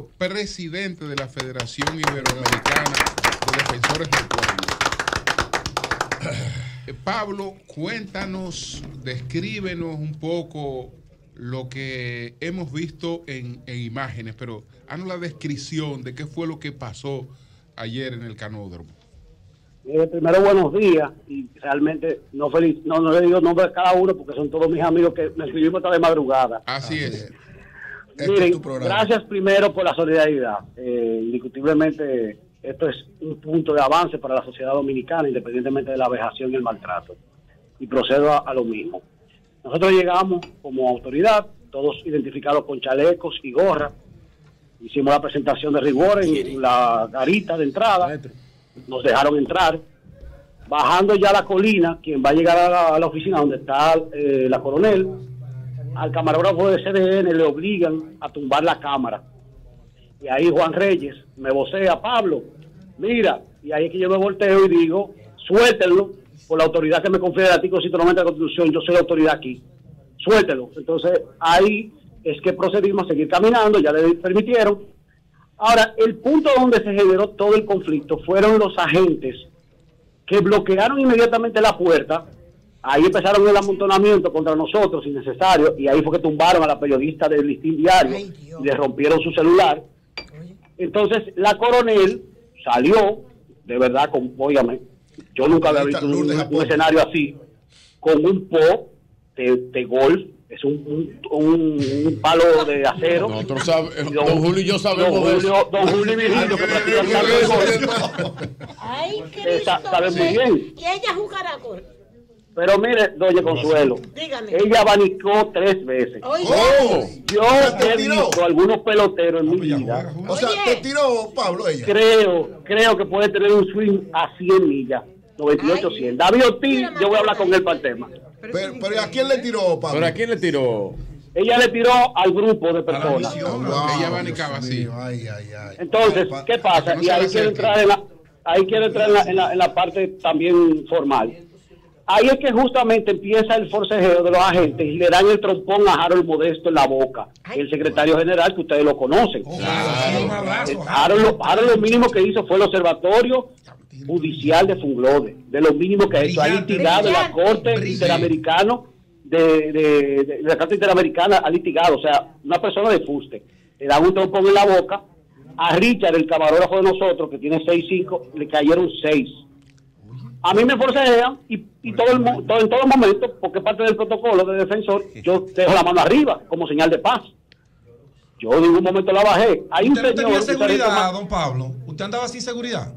Pueblo, presidente de la Federación Iberoamericana de Defensores del Pueblo. Pablo, cuéntanos, descríbenos un poco lo que hemos visto en imágenes, pero haznos la descripción de qué fue lo que pasó ayer en el canódromo. Primero, buenos días, y realmente no le digo nombre a cada uno porque son todos mis amigos que me escribimos hasta de madrugada. Así es. Miren, gracias primero por la solidaridad. Indiscutiblemente esto es un punto de avance para la sociedad dominicana, independientemente de la vejación y el maltrato. Y procedo a lo mismo. Nosotros llegamos como autoridad, todos identificados con chalecos y gorra. Hicimos la presentación de rigor en la garita de entrada. Nos dejaron entrar. Bajando ya la colina, quien va a llegar a la oficina donde está la coronel, al camarógrafo de CDN le obligan a tumbar la cámara. Y ahí Juan Reyes me vocea: Pablo, mira. Y ahí es que yo me volteo y digo: suéltenlo, por la autoridad que me confiere el artículo 190 de la Constitución, yo soy la autoridad aquí, suéltenlo. Entonces ahí es que procedimos a seguir caminando, ya le permitieron. Ahora, el punto donde se generó todo el conflicto fueron los agentes que bloquearon inmediatamente la puerta. Ahí empezaron el amontonamiento contra nosotros, innecesario, y ahí fue que tumbaron a la periodista del Listín Diario, y le rompieron su celular. Entonces, la coronel salió, de verdad, con, óigame, yo nunca había visto un escenario así, con un po de golf, es un palo de acero. Nosotros sabemos, don Julio y yo sabemos de eso. Don Julio y Virgilio, que practican golf, saben muy bien. Y ella jugará golf. Pero mire, doña Consuelo, dígame, ella abanicó 3 veces. Oh, yo he visto algunos peloteros en mi vida. O sea, ¿te tiró, Pablo, ella? Creo que puede tener un swing a 100 millas, 98, 100. David Ortiz, yo voy a hablar con él para el tema. Pero ¿a quién le tiró, Pablo? ¿Pero a quién le tiró? Ella le tiró al grupo de personas. Ella abanicaba así. Entonces, ¿qué pasa? Y ahí quiero entrar en la parte también formal. Ahí es que justamente empieza el forcejeo de los agentes y le dan el trompón a Harold Modesto en la boca, el secretario general, que ustedes lo conocen. Claro. Harold lo mínimo que hizo fue el observatorio judicial de Funglode, de lo mínimo que ha hecho. Ha litigado la Corte Interamericana, la Corte Interamericana ha litigado, o sea, una persona de fuste. Le dan un trompón en la boca. A Richard, el camarógrafo de nosotros, que tiene 6'5", le cayeron 6. A mí me forcejean y en todo momento, porque es parte del protocolo de defensor, yo dejo la mano arriba como señal de paz. Yo en ningún momento la bajé. ¿Usted tenía seguridad, don Pablo? ¿Usted andaba sin seguridad?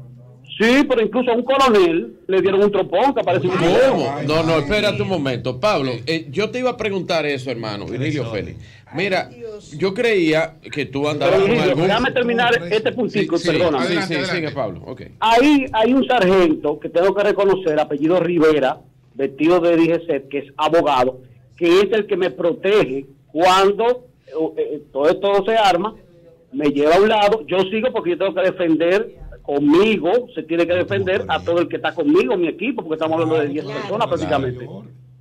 Sí, pero incluso a un coronel le dieron un trompón que aparece un video. No, espérate un momento. Pablo, yo te iba a preguntar eso, hermano, Virgilio Félix. Mira, yo creía que tú andabas con algún... Déjame terminar este puntico, perdóname. Adelante. Sí, Pablo, okay. Ahí hay un sargento que tengo que reconocer, apellido Rivera, vestido de DIGESETT, que es abogado, que es el que me protege cuando todo esto se arma, me lleva a un lado, yo sigo porque yo tengo que defender... Conmigo se tiene que defender a todo el que está conmigo, mi equipo, porque estamos hablando de 10 personas prácticamente.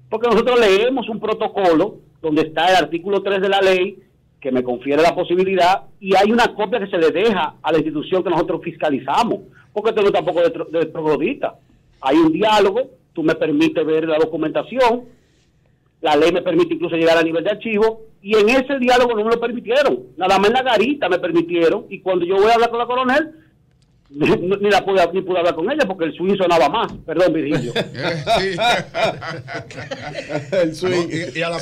Porque nosotros leemos un protocolo donde está el artículo 3 de la ley que me confiere la posibilidad, y hay una copia que se le deja a la institución que nosotros fiscalizamos, porque esto no es tampoco de troglodita. Hay un diálogo, tú me permites ver la documentación, la ley me permite incluso llegar a nivel de archivo, y en ese diálogo no me lo permitieron, nada más en la garita me permitieron, y cuando yo voy a hablar con la coronel, ni pude hablar con ella porque el swing sonaba más. Perdón, Virgilio. Sí. El swing. Y a la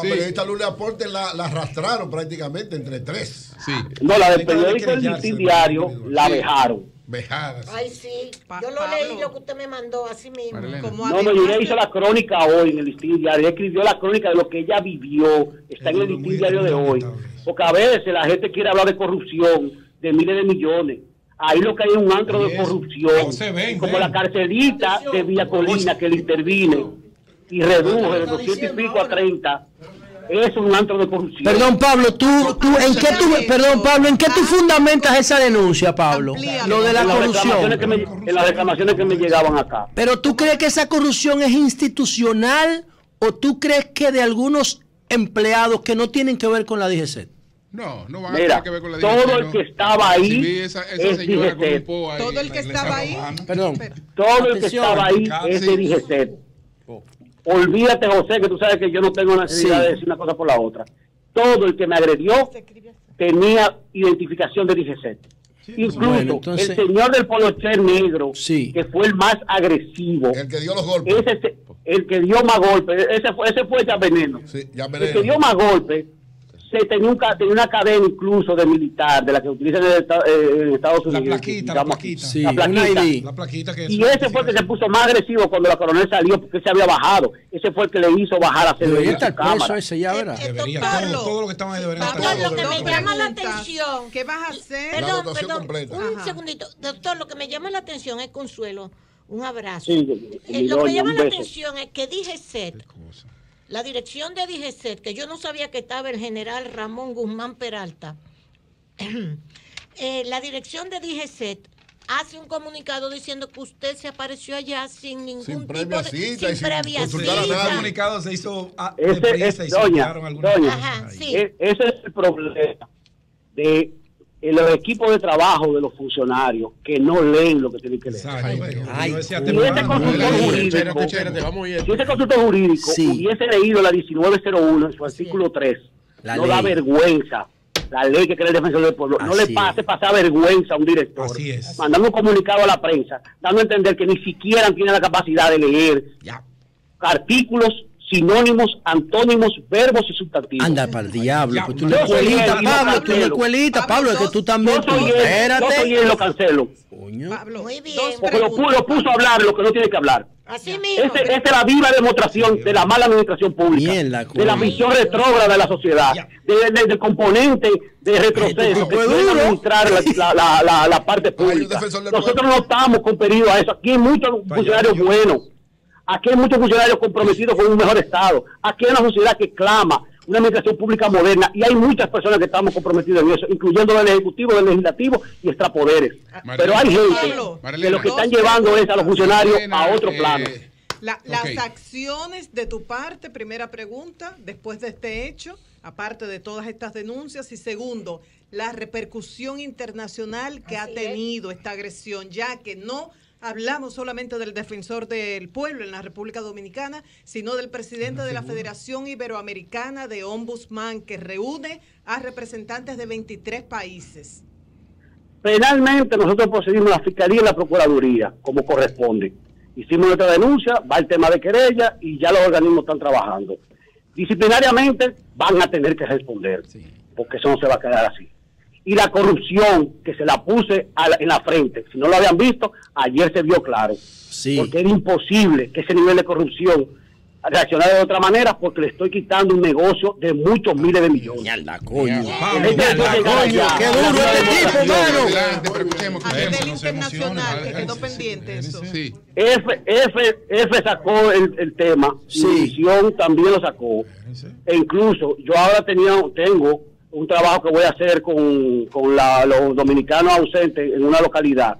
periodista Luz Leaporte la arrastraron prácticamente entre 3. Sí. No, la del periódico El Listín Diario la vejaron. Vejadas. Ay, sí. Yo lo leí, lo que usted me mandó, así mismo. Como no, yo hice la crónica hoy en el Listín Diario. Ella escribió la crónica de lo que ella vivió. Está en el Listín Diario de hoy. Porque a veces la gente quiere hablar de corrupción, de miles de millones. Ahí lo que hay es un antro de corrupción, como la carcelita de Villa Colina que le intervino y redujo de 200 y pico a 30. Es un antro de corrupción. Perdón, Pablo, ¿en qué tú fundamentas esa denuncia, Pablo? Lo de la corrupción. En las reclamaciones que me llegaban acá. Pero ¿tú crees que esa corrupción es institucional o tú crees que de algunos empleados que no tienen que ver con la DGC? No, no van a tener que ver con la DGC. Todo el que estaba ahí es DIGESETT. Todo el que estaba ahí, perdón. Todo el que estaba ahí es DIGESETT. Olvídate, José, que tú sabes que yo no tengo necesidad de decir una cosa por la otra. Todo el que me agredió tenía identificación de DIGESETT. Sí, incluso entonces, el señor del polocher negro, que fue el más agresivo, el que dio los golpes, el que dio más golpes, ese fue ya veneno. Sí, ya veneno. El que dio más golpes tenía una cadena incluso de militar, de la que utilizan en Estados Unidos, la plaquita que, y ese fue el que se puso más agresivo cuando la coronel salió, porque se había bajado. Ese fue el que le hizo bajar a todo lo que estaban ahí deberían estar. Lo que me llama la atención, ¿qué vas a hacer? Un segundito, doctor, lo que me llama la atención es Consuelo, un abrazo. Lo que llama la atención es que DIGESETT, la dirección de DIGESETT, que yo no sabía que estaba el general Ramón Guzmán Peralta, la dirección de DIGESETT hace un comunicado diciendo que usted se apareció allá sin ningún sin previa cita. El comunicado se hizo ese es el problema de los equipos de trabajo de los funcionarios que no leen lo que tienen que leer. Este consultor jurídico hubiese leído la 1901 en su artículo 3. No da vergüenza la ley que crea el defensor del pueblo. No le pase pasar vergüenza a un director mandando un comunicado a la prensa, dando a entender que ni siquiera tiene la capacidad de leer artículos, sinónimos, antónimos, verbos y sustantivos. Anda para el diablo, pues tú no cuelita, Pablo, tú no cuelita, Pablo, es que tú también. Yo lo cancelo. Coño. Pablo, muy bien. Porque lo puso a hablar lo que no tiene que hablar. Así mismo. Esta es la viva demostración de la mala administración pública, de la visión retrógrada de la sociedad, del componente de retroceso que puede administrar la parte pública. Nosotros no estamos competidos a eso. Aquí hay muchos funcionarios buenos. Aquí hay muchos funcionarios comprometidos con un mejor Estado. Aquí hay una sociedad que clama una administración pública moderna, y hay muchas personas que estamos comprometidas en eso, incluyendo el Ejecutivo, el Legislativo y extrapoderes. Pero hay gente que lo que están llevando es a los funcionarios a otro plano. Las acciones de tu parte, primera pregunta, después de este hecho, aparte de todas estas denuncias, y segundo, la repercusión internacional que ha tenido esta agresión, ya que no hablamos solamente del defensor del pueblo en la República Dominicana, sino del presidente de la Federación Iberoamericana de Ombudsman, que reúne a representantes de 23 países. Penalmente nosotros procedimos a la Fiscalía y la Procuraduría, como corresponde. Hicimos nuestra denuncia, va el tema de querella y ya los organismos están trabajando. Disciplinariamente van a tener que responder, porque eso no se va a quedar así. Y la corrupción que se la puse en la frente, si no lo habían visto, ayer se vio claro. Porque era imposible que ese nivel de corrupción reaccionara de otra manera, porque le estoy quitando un negocio de muchos miles de millones. ¡Qué duro este tipo, mano! A nivel internacional, que quedó pendiente eso. F sacó el tema, Misión también lo sacó. E incluso yo ahora tengo un trabajo que voy a hacer con los dominicanos ausentes en una localidad,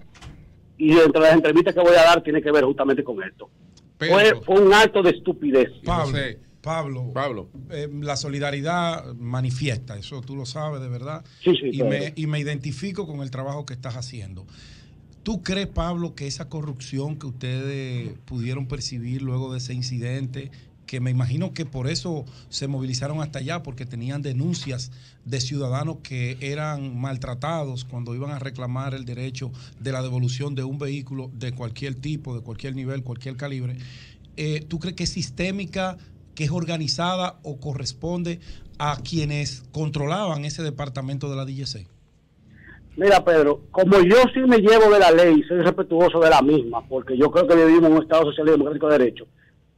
y entre las entrevistas que voy a dar tiene que ver justamente con esto. Fue un acto de estupidez. Pablo, la solidaridad manifiesta, eso tú lo sabes de verdad, y me identifico con el trabajo que estás haciendo. ¿Tú crees, Pablo, que esa corrupción que ustedes pudieron percibir luego de ese incidente, que me imagino que por eso se movilizaron hasta allá, porque tenían denuncias de ciudadanos que eran maltratados cuando iban a reclamar el derecho de la devolución de un vehículo de cualquier tipo, de cualquier nivel, cualquier calibre, ¿tú crees que es sistémica, que es organizada o corresponde a quienes controlaban ese departamento de la DGC? Mira, Pedro, como yo sí me llevo de la ley, soy respetuoso de la misma, porque yo creo que vivimos en un Estado social y democrático de derecho.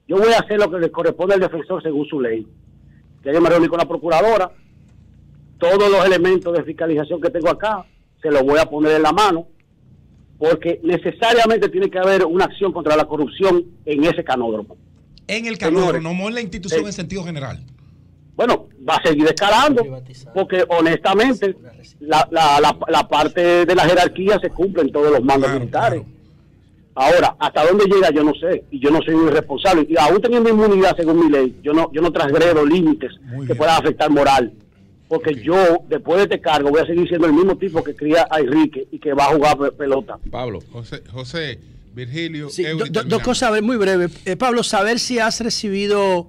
Yo voy a hacer lo que le corresponde al defensor según su ley. Ya yo me reuní con la procuradora. Todos los elementos de fiscalización que tengo acá se los voy a poner en la mano, porque necesariamente tiene que haber una acción contra la corrupción en ese canódromo. En el canódromo, no en la institución en sentido general. Bueno, va a seguir escalando, porque honestamente la parte de la jerarquía se cumple en todos los mandos militares. Ahora, hasta dónde llega yo no sé, y yo no soy un irresponsable, y aún teniendo inmunidad según mi ley, yo no transgredo límites que puedan afectar moral. porque okay, yo, después de este cargo, voy a seguir siendo el mismo tipo que cría a Enrique y que va a jugar pelota. Pablo. José Virgilio. Sí, dos cosas muy breves. Pablo, saber si has recibido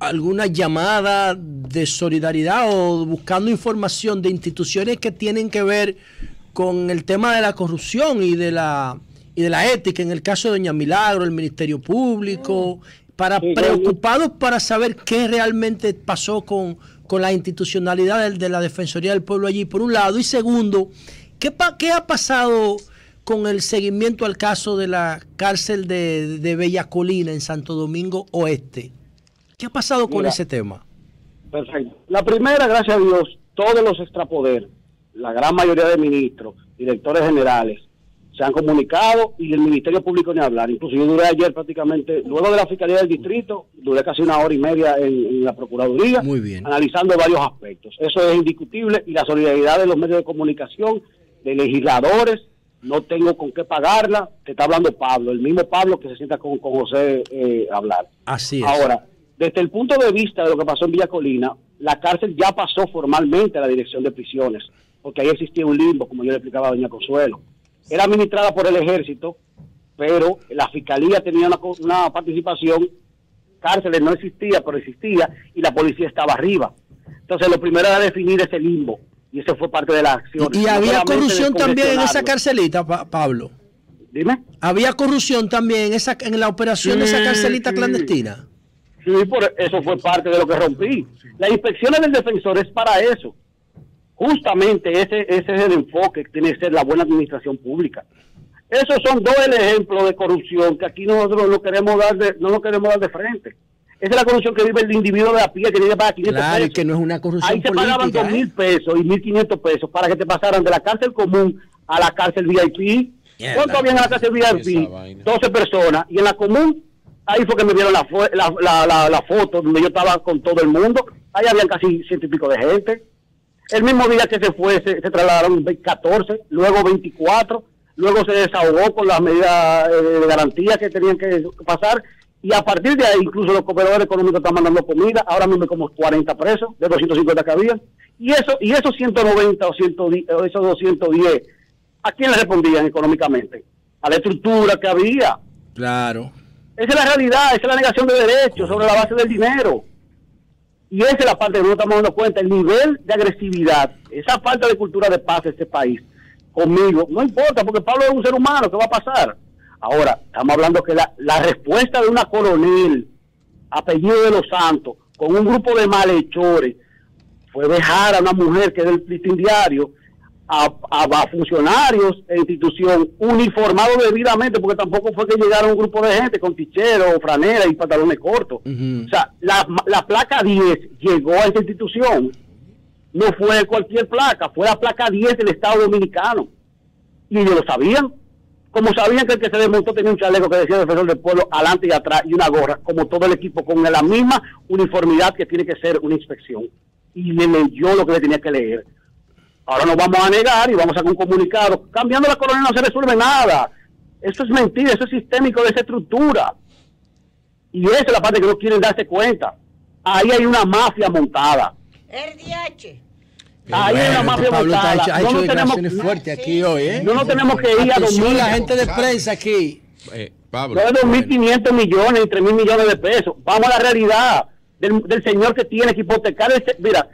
alguna llamada de solidaridad o buscando información de instituciones que tienen que ver con el tema de la corrupción y de la ética, en el caso de Doña Milagro, el Ministerio Público, para preocupados para saber qué realmente pasó con la institucionalidad de la Defensoría del Pueblo allí, por un lado, y segundo, ¿qué ha pasado con el seguimiento al caso de la cárcel de Bella Colina en Santo Domingo Oeste? ¿Qué ha pasado con ese tema? Perfecto. La primera, gracias a Dios, todos los extrapoderes, la gran mayoría de ministros, directores generales, se han comunicado y el Ministerio Público ni hablar. Incluso yo duré ayer prácticamente, luego de la Fiscalía del Distrito, duré casi una hora y media en la Procuraduría, muy bien, analizando varios aspectos. Eso es indiscutible y la solidaridad de los medios de comunicación, de legisladores, no tengo con qué pagarla. Te está hablando Pablo, el mismo Pablo que se sienta con José a hablar. Así es. Ahora, desde el punto de vista de lo que pasó en Villa Colina, la cárcel ya pasó formalmente a la Dirección de Prisiones, porque ahí existía un limbo, como yo le explicaba a Doña Consuelo. Era administrada por el ejército, pero la fiscalía tenía una participación, cárceles no existía, pero existía, y la policía estaba arriba. Entonces lo primero era definir ese limbo, y eso fue parte de la acción. ¿Y había corrupción también en esa carcelita, Pablo? Dime. ¿Había corrupción también en la operación de esa carcelita clandestina? Sí, por eso fue parte de lo que rompí. La inspección del defensor es para eso. Justamente ese es el enfoque que tiene que ser la buena administración pública. Esos son dos ejemplos de corrupción que aquí nosotros no lo queremos dar de frente. Esa es la corrupción que vive el individuo de la pie que vive para 500 pesos. Claro, que no es una corrupción política. Ahí se pagaban 2.000 pesos y 1.500 pesos para que te pasaran de la cárcel común a la cárcel VIP. ¿Cuánto habían en la cárcel VIP? 12 personas. Y en la común, ahí fue que me vieron la foto donde yo estaba con todo el mundo. Ahí habían casi 100 y pico de gente. El mismo día que se fue, se trasladaron 14, luego 24, luego se desahogó con las medidas de garantía que tenían que pasar, y a partir de ahí, incluso los cooperadores económicos están mandando comida, ahora mismo como 40 presos, de 250 que había, y esos 190 o 110, esos 210, ¿a quién le respondían económicamente? A la estructura que había. Claro. Esa es la realidad, esa es la negación de derechos sobre la base del dinero. Y esa es la parte que no estamos dando cuenta, el nivel de agresividad, esa falta de cultura de paz de este país, conmigo, no importa, porque Pablo es un ser humano, ¿qué va a pasar? Ahora, estamos hablando que la respuesta de una coronel, apellido de los Santos, con un grupo de malhechores, fue dejar a una mujer que es del Listín Diario, a funcionarios e institución uniformados debidamente, porque tampoco fue que llegaron un grupo de gente con tichero, franela y pantalones cortos. O sea, la placa 10 llegó a esta institución, no fue cualquier placa, fue la placa 10 del Estado Dominicano, y no lo sabían, como sabían que el que se desmontó tenía un chaleco que decía Defensor del Pueblo adelante y atrás y una gorra, como todo el equipo, con la misma uniformidad que tiene que ser una inspección, y le leyó lo que le tenía que leer. Ahora nos vamos a negar y vamos a hacer un comunicado. Cambiando la colonia no se resuelve nada. Eso es mentira, eso es sistémico de esa estructura. Y esa es la parte que no quieren darse cuenta. Ahí hay una mafia montada. El DH. Ahí bueno, hay una mafia Pablo montada. Ha hecho declaraciones fuertes aquí hoy. No nos tenemos que ir a dormir. La gente de prensa aquí. Pablo. 2.500 millones y 3.000 millones de pesos. Vamos a la realidad del señor que tiene que hipotecar. Mira.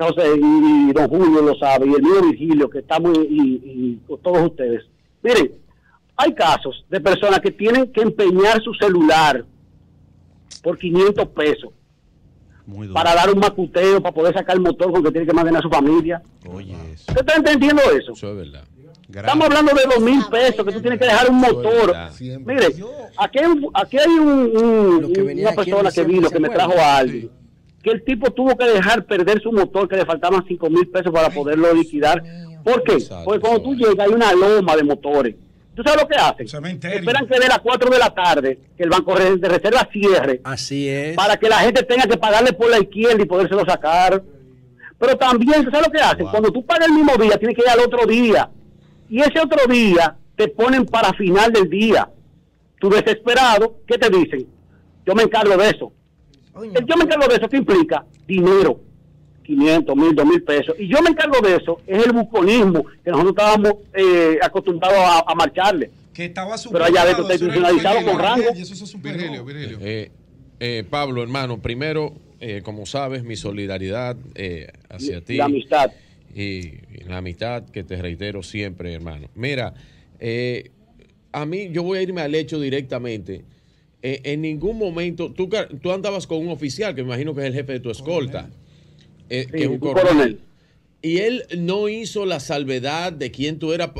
José y don Julio lo sabe, y el mío Virgilio, que está muy, y todos ustedes. Miren, hay casos de personas que tienen que empeñar su celular por 500 pesos para dar un macuteo, para poder sacar el motor porque tiene que mantener a su familia. Oye, eso. ¿Usted está entendiendo eso? Eso es verdad. Estamos hablando de 2.000 pesos, que tú tienes que dejar un motor. Mire, aquí hay una persona que vino, que me trajo a alguien. Que el tipo tuvo que dejar perder su motor, que le faltaban 5.000 pesos para poderlo liquidar. ¿Por qué? Porque cuando tú llegas hay una loma de motores. ¿Tú sabes lo que hacen? Cementerio. Esperan que de las 4 de la tarde que el Banco de Reserva cierre. Así es. Para que la gente tenga que pagarle por la izquierda y podérselo sacar. Pero también, ¿tú sabes lo que hacen? Wow. Cuando tú pagas el mismo día, tienes que ir al otro día. Y ese otro día te ponen para final del día. Tú desesperado, ¿qué te dicen? Yo me encargo de eso. ¿Qué implica? Dinero. 500, 1000, 2000 pesos. Y yo me encargo de eso. Es el buconismo que nosotros estábamos acostumbrados a marcharle. Que estaba superado. Pero allá adentro está institucionalizado con rango. Y eso se superó. Pablo, hermano, primero, como sabes, mi solidaridad hacia ti. La amistad. Y la amistad que te reitero siempre, hermano. Mira, a mí, yo voy a irme al hecho directamente. En ningún momento, tú andabas con un oficial, que me imagino que es el jefe de tu escolta, sí, que es un coronel, y él no hizo la salvedad de quién tú eras.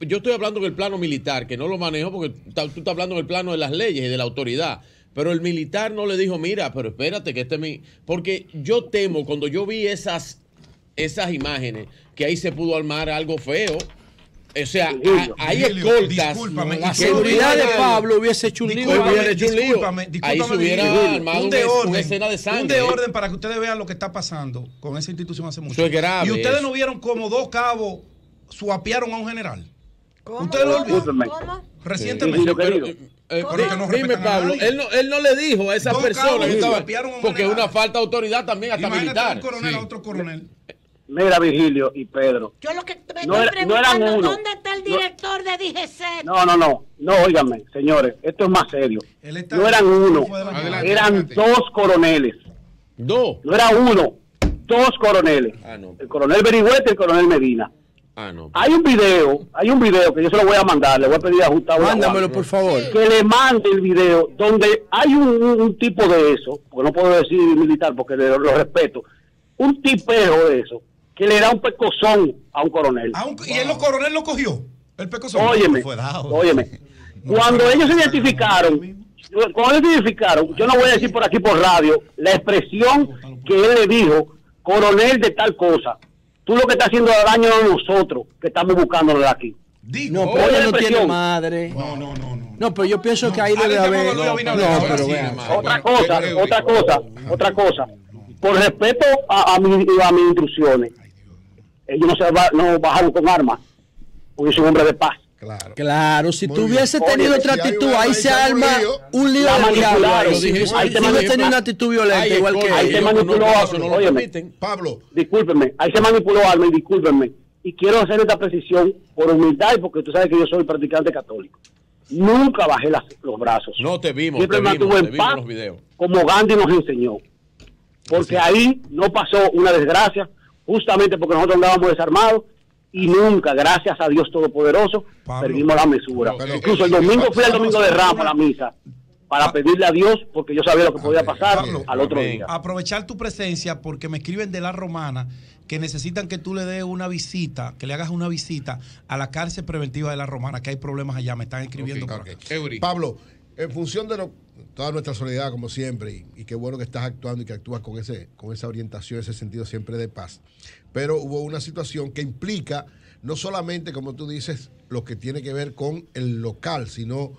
Yo estoy hablando del plano militar, que no lo manejo porque tú estás hablando del plano de las leyes y de la autoridad, pero el militar no le dijo, mira, pero espérate que este es mi... Porque yo temo, cuando yo vi esas imágenes, que ahí se pudo armar algo feo. O sea, hay escoltas. La seguridad de Pablo hubiese hecho un lío. Ahí se hubiera armado una escena de sangre. Un desorden para que ustedes vean lo que está pasando con esa institución hace mucho tiempo. Y ustedes no vieron como dos cabos suapearon a un general. ¿Cómo? ¿Ustedes lo olvidaron? Recientemente. No, dime, Pablo, él no le dijo a esas personas que estaban. Porque es una falta de autoridad también, hasta militar. A otro coronel. Mira, Virgilio y Pedro. Yo lo que me estoy preguntando, ¿dónde está el director de DGC? No, óigame, señores, esto es más serio. No eran uno, eran dos coroneles. ¿Dos? No era uno, dos coroneles. El coronel Berigüete y el coronel Medina. Hay un video que yo se lo voy a mandar, le voy a pedir a Gustavo. Mándamelo, por favor. Que le mande el video donde hay un tipo de eso, porque no puedo decir militar porque lo respeto. Un tipeo de eso, que le da un pecozón a un coronel. Wow. Y el coronel lo cogió, el pecozón. Óyeme, cuando ellos se identificaron, yo no voy a decir por aquí por radio, la expresión que él le dijo, coronel de tal cosa, tú lo que estás haciendo daño a nosotros, que estamos buscándolo aquí. No, pero ella no tiene madre. No, pero yo pienso que ahí debe haber... Otra cosa. Por respeto a mis instrucciones, ellos no bajaron con armas, porque son hombres de paz. Claro, si tú hubiese tenido otra actitud, ahí se arma un lío de diablo. Ahí te manipuló una actitud violenta, igual que ahí te manipuló Pablo. Discúlpenme, ahí se manipuló armas, discúlpenme. Y quiero hacer esta precisión por humildad, porque tú sabes que yo soy practicante católico. Nunca bajé los brazos. No te vimos, siempre mantuve en paz, como Gandhi nos enseñó. Porque ahí no pasó una desgracia, justamente porque nosotros andábamos desarmados y nunca, gracias a Dios Todopoderoso, Pablo, perdimos la mesura. Incluso el domingo fui al domingo de Ramos a la misa para pedirle a Dios, porque yo sabía lo que podía pasar al otro día. Aprovechar tu presencia, porque me escriben de La Romana que necesitan que tú le des una visita, que le hagas una visita a la cárcel preventiva de La Romana, que hay problemas allá, me están escribiendo. Pablo, en función de toda nuestra solidaridad, como siempre, y qué bueno que estás actuando y que actúas con esa orientación, ese sentido siempre de paz. Pero hubo una situación que implica, no solamente, como tú dices, lo que tiene que ver con el local, sino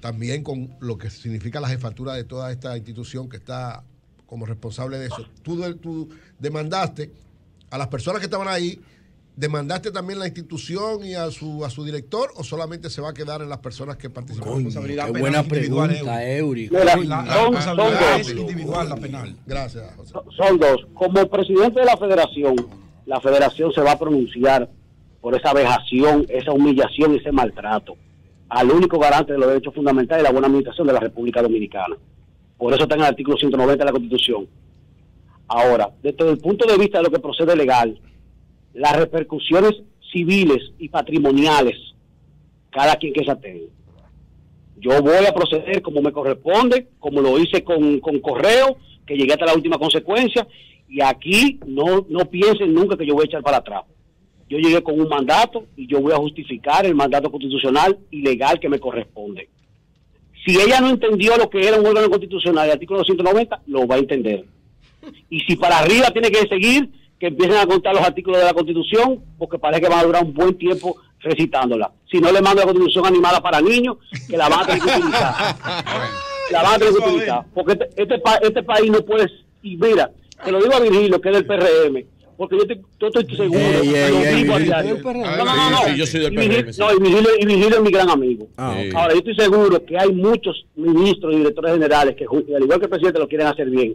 también con lo que significa la jefatura de toda esta institución que está como responsable de eso. Tú demandaste a las personas que estaban ahí. ¿Demandaste también la institución y a su director, o solamente se va a quedar en las personas que participaron? Qué buena pregunta, Eury. La responsabilidad es individual, la penal. Gracias, José. Son dos. Como presidente de la federación se va a pronunciar por esa vejación, esa humillación y ese maltrato al único garante de los derechos fundamentales y la buena administración de la República Dominicana. Por eso está en el artículo 190 de la Constitución. Ahora, desde el punto de vista de lo que procede legal, las repercusiones civiles y patrimoniales, cada quien que se atenga. Yo voy a proceder como me corresponde, como lo hice con Correo, que llegué hasta la última consecuencia, y aquí no piensen nunca que yo voy a echar para atrás. Yo llegué con un mandato y yo voy a justificar el mandato constitucional y legal que me corresponde. Si ella no entendió lo que era un órgano constitucional, el artículo 290, lo va a entender. Y si para arriba tiene que seguir, que empiecen a contar los artículos de la Constitución, porque parece que van a durar un buen tiempo recitándola. Si no, le mando la Constitución animada para niños, que la van a tener que utilizar. La van a tener que utilizar. Porque este país no puede... Y mira, te lo digo a Virgilio, que es del PRM, porque yo estoy seguro. Yo soy del PRM. Y Virgilio es mi gran amigo. Ahora, yo estoy seguro que hay muchos ministros y directores generales que, al igual que el presidente, lo quieren hacer bien.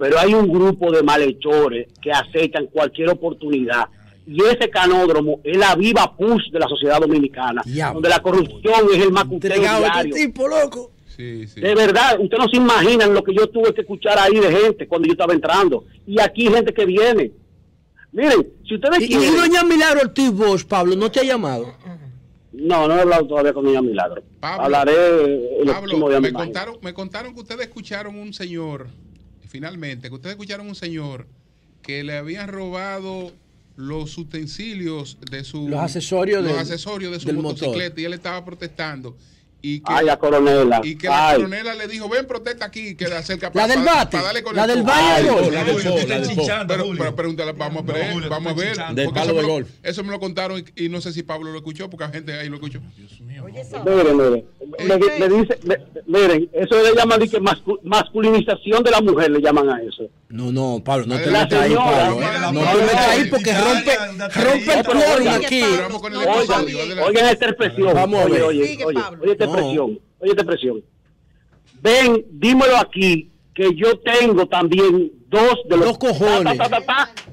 Pero hay un grupo de malhechores que aceitan cualquier oportunidad. Y ese canódromo es la viva push de la sociedad dominicana, donde la corrupción es el macuteo diario. Tipo, loco. Sí, sí. De verdad, ustedes no se imaginan lo que yo tuve que escuchar ahí de gente cuando yo estaba entrando. Y aquí gente que viene. Miren, si ustedes quieren... ¿Y doña Milagro Ortiz Bosch, Pablo, no te ha llamado? No, no he hablado todavía con doña Milagro. Pablo, hablaré el próximo día. Me contaron que ustedes escucharon un señor, finalmente, que ustedes escucharon un señor que le habían robado... los utensilios de su... Los accesorios de su motocicleta motor. Y él estaba protestando. Y que, ay, la coronela. Y que ay, la coronela le dijo, ven, protesta aquí, que acerca para... La del bate, la del baile. Pero pregúntale, vamos a ver. Del palo de golf. Eso me lo contaron y no sé si Pablo lo escuchó, porque la gente ahí lo escuchó. Dios mío. Oye, miren, eso le llaman masculinización de la mujer, le llaman a eso. No, Pablo, no te metas ahí, Pablo. No te metas ahí porque rompe el cloro aquí. Oigan esta expresión. Vamos, oye esta expresión. Oye esta expresión. Ven, dímelo aquí, que yo tengo también dos de los cojones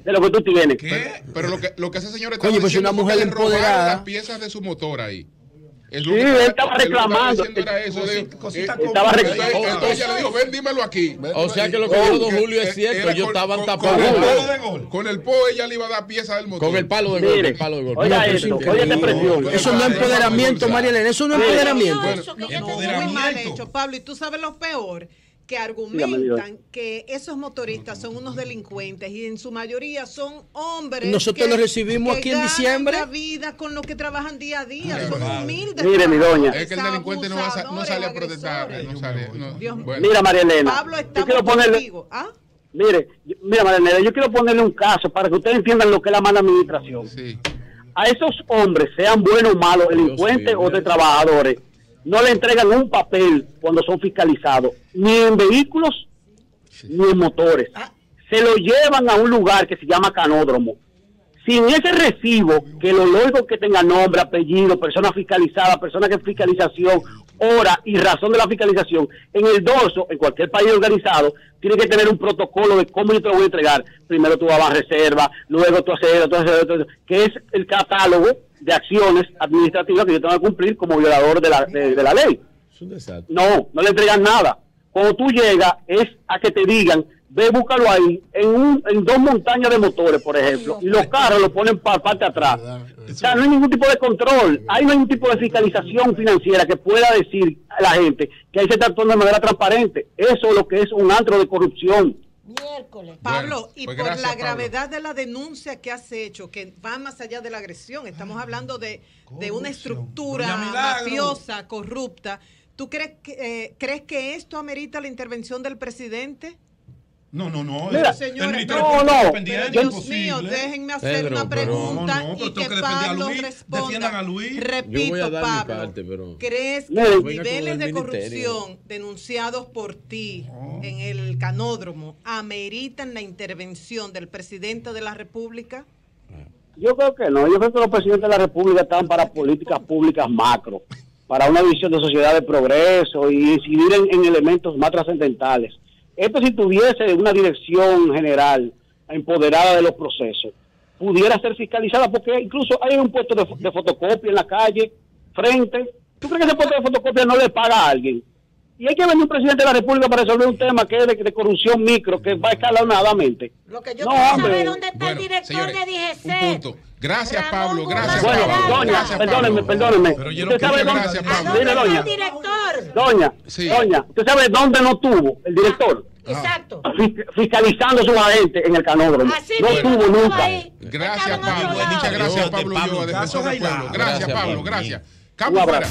de lo que tú tienes. Pero lo que ese señor está diciendo es que le robaron las piezas de su motor ahí. Sí, él estaba reclamando. Entonces ya le digo, ven, dímelo aquí. O sea que lo que dijo don Julio es cierto. Ellos estaban tapados. Con el POE ella le iba a dar pieza del motor. Con el palo de gol. Oiga esto, oiga esta presión. Eso no es empoderamiento, María Elena. Eso no es empoderamiento. Eso que ya está muy mal hecho, Pablo. Y tú sabes lo peor, que argumentan que esos motoristas son unos delincuentes y en su mayoría son hombres. Nosotros los recibimos aquí en diciembre. La vida con los que trabajan día a día. Ay, son humildes. Mire, mi doña. Es que el delincuente no sale a protestar. No sale, bueno. Mira, María Elena. Pablo, estamos contigo. ¿Ah? Mira, María Elena, yo quiero ponerle un caso para que ustedes entiendan lo que es la mala administración. Sí. A esos hombres, sean buenos o malos, delincuentes o de trabajadores, no le entregan un papel cuando son fiscalizados, ni en vehículos, ni en motores. Se lo llevan a un lugar que se llama canódromo. Sin ese recibo, que lo lógico que tenga nombre, apellido, persona fiscalizada, persona que fiscalización, hora y razón de la fiscalización, en el dorso, en cualquier país organizado, tiene que tener un protocolo de cómo yo te lo voy a entregar. Primero tú vas a reserva, luego tú haces, que es el catálogo de acciones administrativas que yo tengo que cumplir como violador de la ley. Es un desastre. No le entregan nada. Cuando tú llegas es a que te digan, ve, búscalo ahí, en dos montañas de motores, por ejemplo, y los carros lo ponen para parte de atrás. O sea, no hay ningún tipo de control, hay ningún tipo de fiscalización financiera que pueda decir a la gente que ahí se está actuando de manera transparente. Eso es lo que es un antro de corrupción. Miércoles. Pablo, y pues gracias, por la gravedad Pablo, de la denuncia que has hecho, que va más allá de la agresión, estamos hablando de una estructura mafiosa, corrupta. ¿Tú crees que esto amerita la intervención del presidente? No. Mira, el ministerio Dios imposible. Mío, déjenme hacer Pedro, una pregunta y que Pablo responda. Repito, Pablo, parte, pero... ¿crees que los niveles de corrupción denunciados por ti en el canódromo ameritan la intervención del presidente de la República? Yo creo que no. Yo creo que los presidentes de la República están para políticas públicas macro, para una visión de sociedad de progreso y incidir en elementos más trascendentales. Esto, si tuviese una dirección general empoderada de los procesos, pudiera ser fiscalizada, porque incluso hay un puesto de fotocopia en la calle, frente. ¿Tú crees que ese puesto de fotocopia no le paga a alguien? Y hay que venir un presidente de la República para resolver un tema que es de corrupción micro, que va escalonadamente. Lo que yo quiero saber dónde está el director, señores, de DGC. Gracias, Pablo. Gracias, Pablo. Perdóneme. Gracias, Pablo. ¿Dónde está el director? Doña, ¿usted sabe dónde no tuvo el director? Exacto. Fiscalizando su agente en el canódromo. No tuvo nunca. Gracias, Pablo. Muchas gracias, Pablo. Gracias, Pablo. Gracias. Campo fuera.